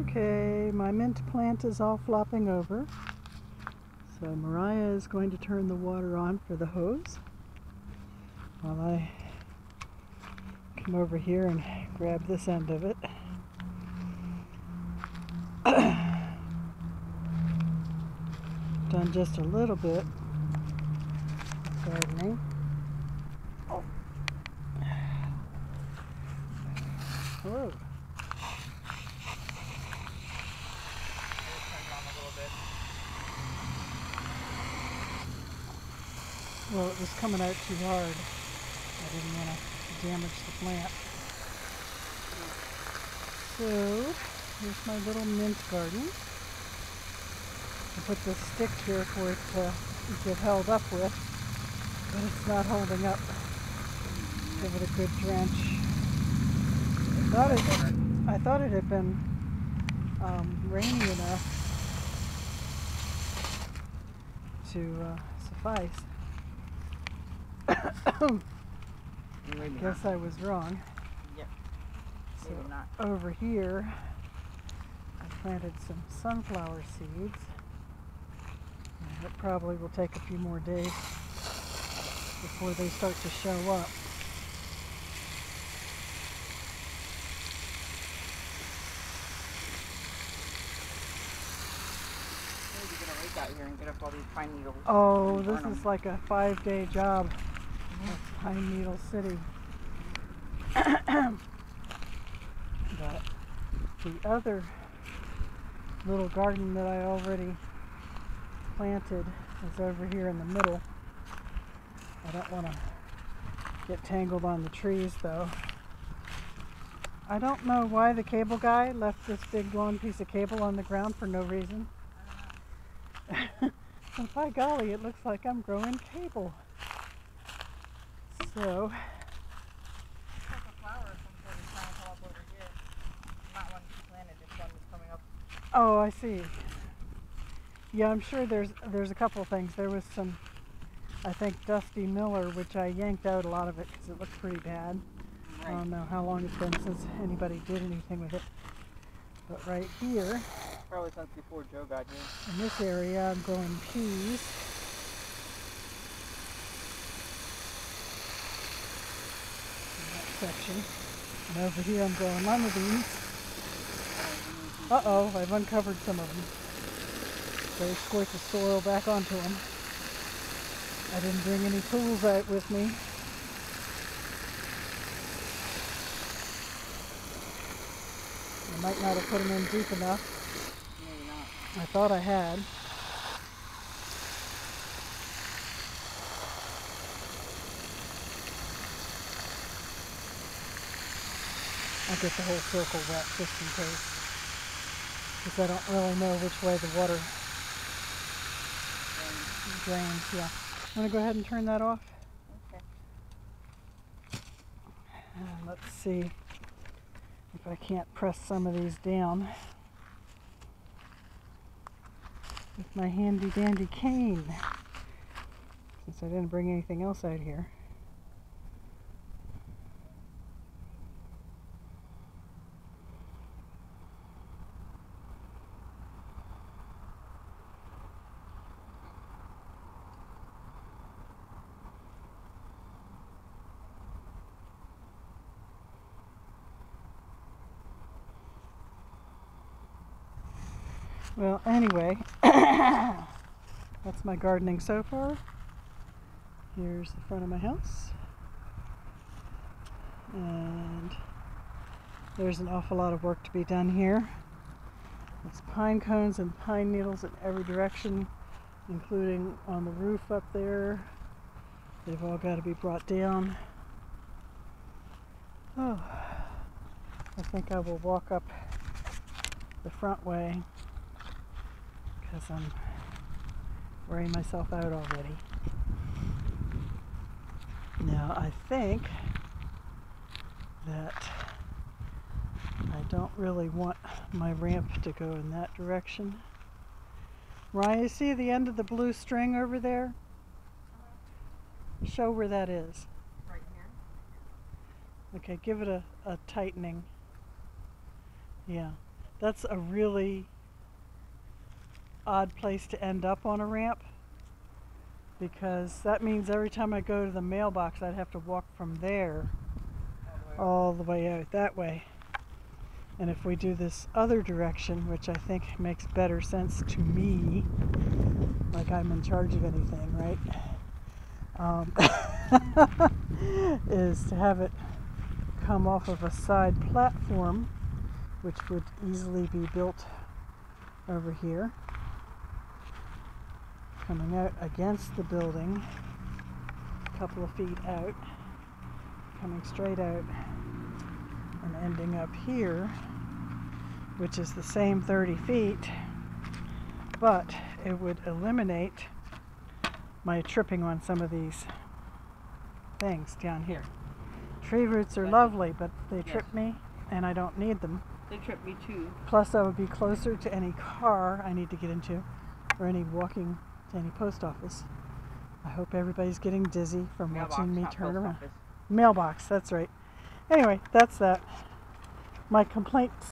Okay, my mint plant is all flopping over. So Mariah is going to turn the water on for the hose while I come over here and grab this end of it. Done just a little bit gardening. Oh. Hello. Well, it was coming out too hard. I didn't want to damage the plant. So, here's my little mint garden. I put this stick here for it to get held up with, but it's not holding up. Give it a good drench. I thought it had been rainy enough to suffice. Guess I was wrong. Yep. So over here, I planted some sunflower seeds. And it probably will take a few more days before they start to show up. You're gonna rake out here and get up all these pine needles. Oh, this is like a 5-day job. Pine Needle City. But the other little garden that I already planted is over here in the middle. I don't want to get tangled on the trees though. I don't know why the cable guy left this big long piece of cable on the ground for no reason. And by golly, it looks like I'm growing cable. So, oh, I see. Yeah, I'm sure there's a couple things. There was some, I think, Dusty Miller, which I yanked out a lot of it because it looked pretty bad. Right. I don't know how long it's been since anybody did anything with it. But right here, probably since before Joe got here. In this area, I'm growing peas. Section. And over here I'm growing lima beans. Uh-oh, I've uncovered some of them. They squirt the soil back onto them. I didn't bring any tools out with me. I might not have put them in deep enough. Maybe not. I thought I had. I'll get the whole circle wet just in case, because I don't really know which way the water drains. Yeah. I'm going to go ahead and turn that off. Okay. And let's see if I can't press some of these down with my handy dandy cane, since I didn't bring anything else out here. Well, anyway, that's my gardening so far. Here's the front of my house. And there's an awful lot of work to be done here. It's pine cones and pine needles in every direction, including on the roof up there. They've all got to be brought down. Oh, I think I will walk up the front way, because I'm wearing myself out already. Now I think that I don't really want my ramp to go in that direction. Ryan, you see the end of the blue string over there? Show where that is. Right here. Okay, give it a tightening. Yeah. That's a really odd place to end up on a ramp, because that means every time I go to the mailbox I'd have to walk from there all the way out that way. And if we do this other direction, which I think makes better sense to me, like I'm in charge of anything, right? Is to have it come off of a side platform, which would easily be built over here, coming out against the building, a couple of feet out, coming straight out and ending up here, which is the same 30 feet, but it would eliminate my tripping on some of these things down here. Tree roots are lovely, but they trip me, and I don't need them. They trip me too. Plus I would be closer to any car I need to get into, or any walking to any post office. I hope everybody's getting dizzy from watching me turn around. Mailbox, that's right. Anyway, that's that. My complaint